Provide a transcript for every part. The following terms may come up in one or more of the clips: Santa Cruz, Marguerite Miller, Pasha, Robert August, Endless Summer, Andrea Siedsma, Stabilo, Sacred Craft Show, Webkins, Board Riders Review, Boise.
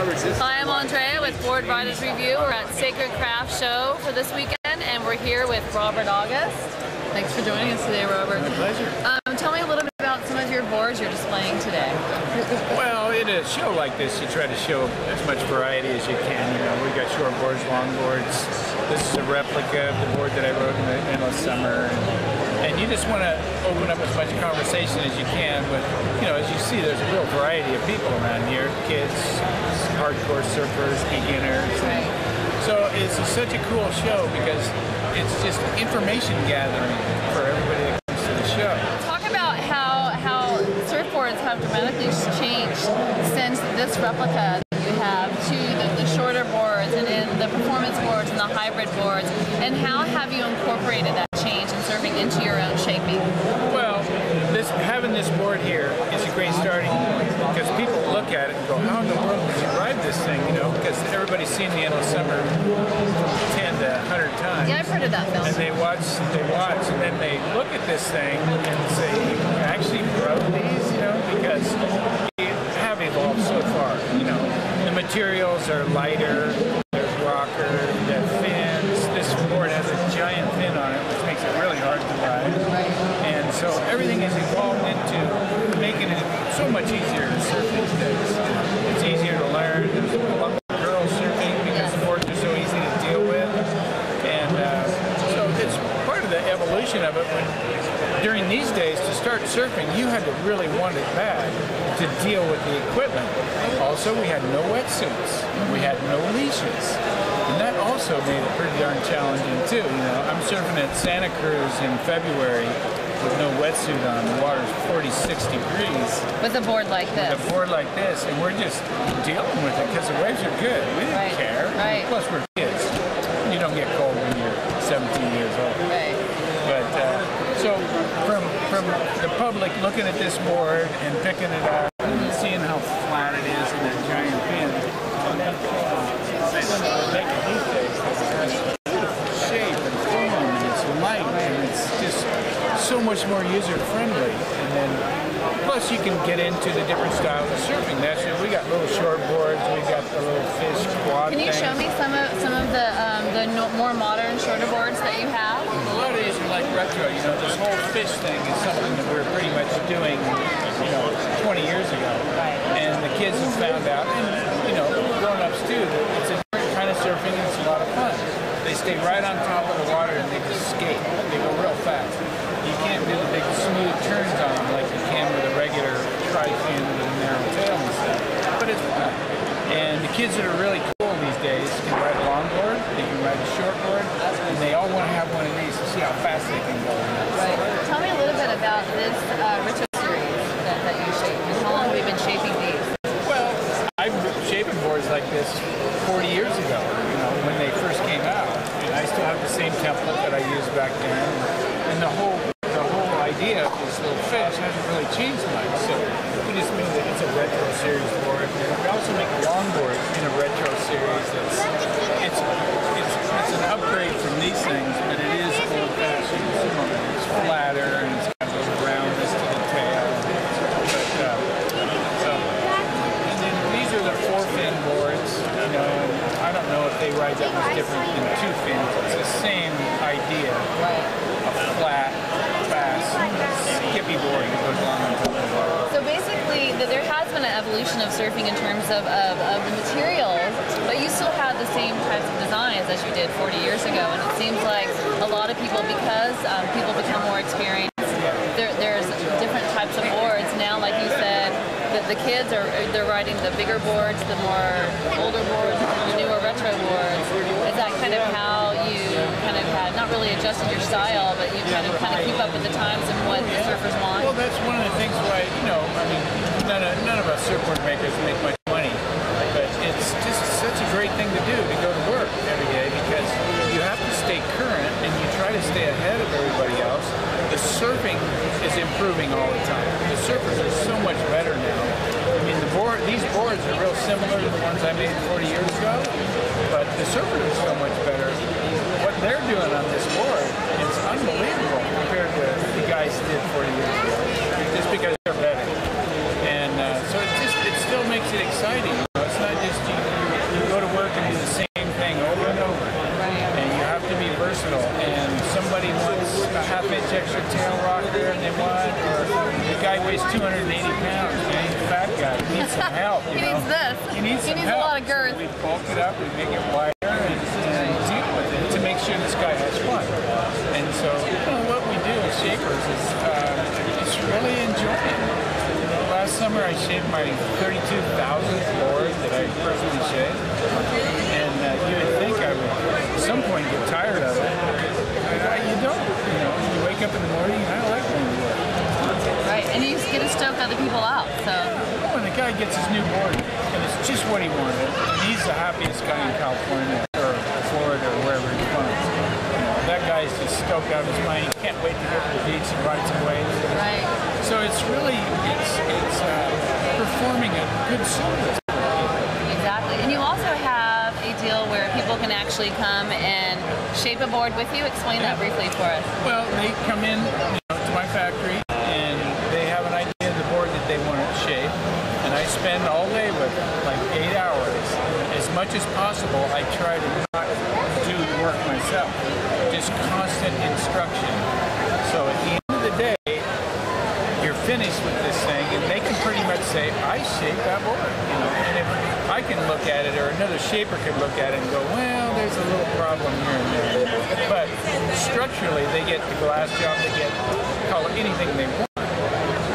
Hi, I'm Andrea with Board Riders Review. We're at Sacred Craft Show for this weekend, and we're here with Robert August. Thanks for joining us today, Robert. My pleasure. Tell me a little bit about some of your boards you're displaying today. Well, in a show like this, you try to show as much variety as you can. You know, we've got short boards, long boards. This is a replica of the board that I rode in the Endless Summer. And you just want to open up as much conversation as you can with, you know, as you see, there's a real variety of people around here, kids, hardcore surfers, beginners. And so it's such a cool show because it's just information gathering for everybody that comes to the show. Talk about how surfboards have dramatically changed since this replica that you have to the shorter boards and then the performance boards and the hybrid boards, and how have you incorporated that change and surfing into your own shaping? Well, having this board here is a great starting point because people look at it and go, how in the world did you ride this thing, you know, because everybody's seen the Endless Summer 10 to 100 times. Yeah, I've heard of that film. And they watch, and then they look at this thing and say, you actually rode these, you know, because they have evolved so far, you know. The materials are lighter, there's rocker, there's fins. This board has a giant fin on it, which makes it really hard to ride. And so everything is evolved into making it so much easier to surf these days. It's easier to learn. There's a lot of girls surfing because the boards are so easy to deal with. And so it's part of the evolution of it. During these days, to start surfing, you had to really want it bad to deal with the equipment. Also, we had no wetsuits. We had no leashes. And that also made it pretty darn challenging, too. You know, I'm surfing at Santa Cruz in February with no wetsuit on. The water's 46 degrees. With a board like this. With a board like this. And we're just dealing with it because the waves are good. We didn't care. Right. Plus, we're kids. You don't get cold when you're 17 years old. Right. But, so from the public looking at this board and picking it up and seeing how flat it is in that giant pin, they don't make it these days. It's a beautiful shape and foam, and it's light, and it's just so much more user-friendly. And then, plus you can get into the different styles of surfing. That's it. We got little short boards. We got the little fish quad. Can you show me some of the more modern shorter boards that you have? Like retro, you know, this whole fish thing is something that we were pretty much doing, you know, 20 years ago. And the kids have found out, and, you know, grown-ups too, that it's a different kind of surfing and it's a lot of fun. They stay right on top of the water and they just skate. They go real fast. You can't do the big smooth turns on them like you can with a regular tri-fin with a narrow tail and stuff. But it's fun. And the kids that are really cool these days can ride a long board, they can ride a short board, and they all want to have one of these to see how fast they can go. Right. Tell me a little bit about this retro series that you shape. How long have you been shaping these? Well, I've been shaping boards like this 40 years ago, you know, when they first came out. And I still have the same template that I used back then. And the whole idea of this little fish hasn't really changed much. So we just mean that it's a retro series board. And we also make longboards in a retro series that's an upgrade from these things, but it is old fashioned. It's flatter and it's got a little roundness to the tail. But, and then these are the four-fin boards. You know, I don't know if they ride that much different than two fins. It's the same idea. A flat, fast, skippy board that goes along on top of the water. So basically, there has been an evolution of surfing in terms of the materials, but you still have the same types of designs as you did 40 years ago, and it seems like a lot of people, because people become more experienced, there's different types of boards now, like you said, the kids they're riding the bigger boards, the more older boards, the newer retro boards. Is that kind of how you kind of had, not really adjusted your style, but you kind of keep up with the times and what the surfers want? Well, that's one of the things why, you know, I mean, none of us surfboard makers make much money, but it's just such a great thing to do, to go to work every day, because you have to stay current and you try to stay ahead of everybody else. The surfing is improving all the time. The surfers are so much better now. I mean, these boards are real similar to the ones I made 40 years ago, but the surfers are so much better. What they're doing on this board is unbelievable compared to the guys did 40 years ago, just because they're better. And so it still makes it exciting. It's not just needs some help. You know? Needs this. He needs a lot of girth. So we bulk it up, we make it wider, and deal with it to make sure this guy has fun. And so what we do as shapers is just really enjoy it. Last summer I shaved my 32,000th board that I personally shaved, and you would think I would at some point get tired of it. You don't. You know, when you wake up in the morning, I like my board. Right, and you get to stoke other people out. So. Yeah. When the guy gets his new board, and it's just what he wanted, he's the happiest guy in California or Florida or wherever he comes. You know, that guy's just stoked out of his mind. He can't wait to go to the beach and ride some waves. Right. So it's really performing a good service. Exactly, and you also have a deal where people can actually come and shape a board with you. Explain that briefly for us. Well, they come in to my factory and they have an idea of the board that they want to shape, and I spend all day with them, like 8 hours. As much as possible, I try to not do the work myself. Just constant instruction. So at the end of the day, finished with this thing, and they can pretty much say, I shaped that board, you know, and if I can look at it, or another shaper could look at it and go, well, there's a little problem here and there, but structurally, they get the glass job, they get color, anything they want,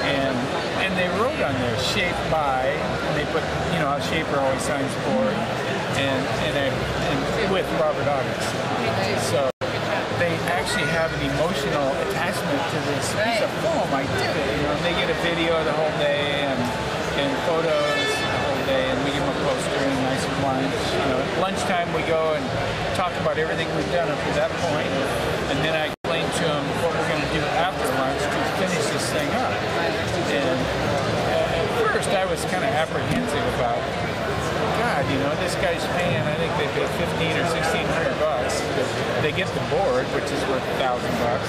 and they wrote on there, shaped by, and they put, you know, a shaper always signs for, and with Robert August, so they actually have an emotional attachment to this piece of foam. I did it, you know, and they get a video the whole day and photos the whole day, and we give them a poster and nice lunch. You know, at lunchtime we go and talk about everything we've done up to that point, and then I explain to them what we're going to do after lunch to finish this thing up. And at first I was kind of apprehensive about, God, you know, this guy's paying, I think they paid $1,500 or $1,600. They get the board, which is worth $1,000.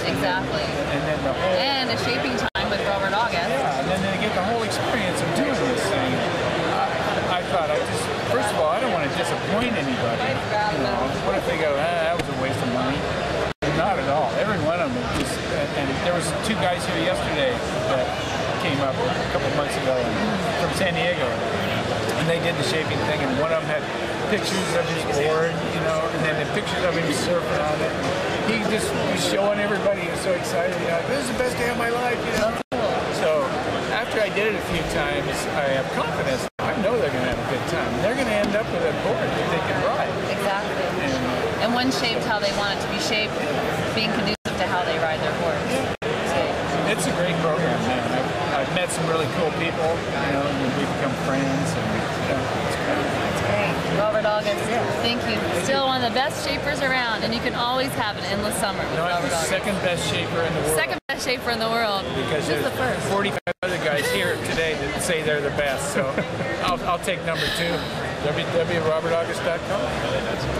Exactly. And then the whole... And a shaping time with Robert August. Yeah, and then they get the whole experience of doing this thing. I thought, first of all, I don't want to disappoint anybody. You know, what if they go, that was a waste of money? Not at all. Every one of them just... And there was 2 guys here yesterday that came up a couple months ago from San Diego. And they did the shaping thing, and one of them had pictures of his board, you know, and then the pictures of him surfing on it. He just was showing everybody, he was so excited, you know, this is the best day of my life, you know. So after I did it a few times, I have confidence. I know they're going to have a good time. They're going to end up with a board that they can ride. Exactly. And one shaped how they want it to be shaped, being conducive to how they ride their board. Yeah. It's a great program, man. I've met some really cool people, you know, and we've become friends. And, you know, it's great. Robert August, thank you. Still one of the best shapers around, and you can always have an endless summer with Robert August. Second best shaper in the world. Second best shaper in the world. Because there's the first. 45 other guys here today that say they're the best, so I'll take number 2. www.robertaugust.com.